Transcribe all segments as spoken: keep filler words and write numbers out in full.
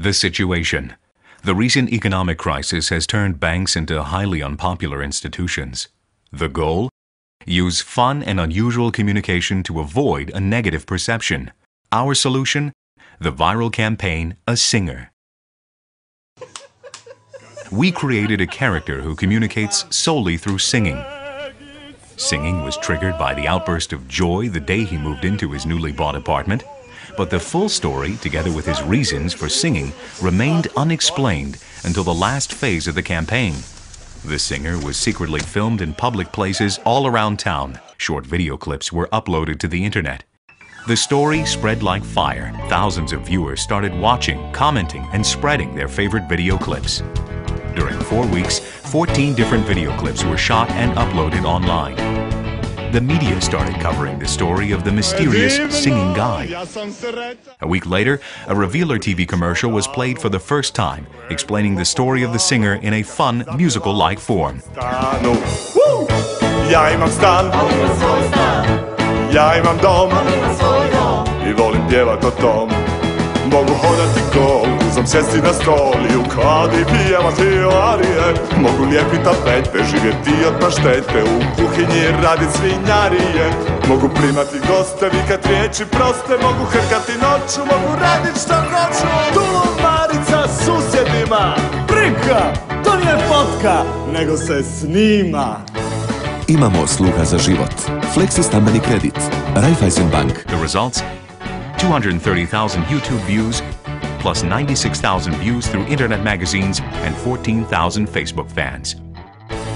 The situation. The recent economic crisis has turned banks into highly unpopular institutions. The goal? Use fun and unusual communication to avoid a negative perception. Our solution? The viral campaign, A Singer. We created a character who communicates solely through singing. Singing was triggered by the outburst of joy the day he moved into his newly bought apartment. But the full story, together with his reasons for singing, remained unexplained until the last phase of the campaign. The Singer was secretly filmed in public places all around town. Short video clips were uploaded to the internet. The story spread like fire. Thousands of viewers started watching, commenting, and spreading their favorite video clips. During four weeks, fourteen different video clips were shot and uploaded online. The media started covering the story of the mysterious singing guy. A week later, a Revealer T V commercial was played for the first time, explaining the story of the singer in a fun, musical-like form. Imamo sluha za život. Flexi stambeni kredit. Raiffeisen Bank. The results? two hundred thirty thousand YouTube views, plus ninety-six thousand views through internet magazines and fourteen thousand Facebook fans.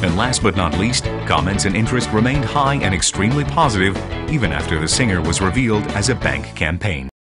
And last but not least, comments and interest remained high and extremely positive even after the Singer was revealed as a bank campaign.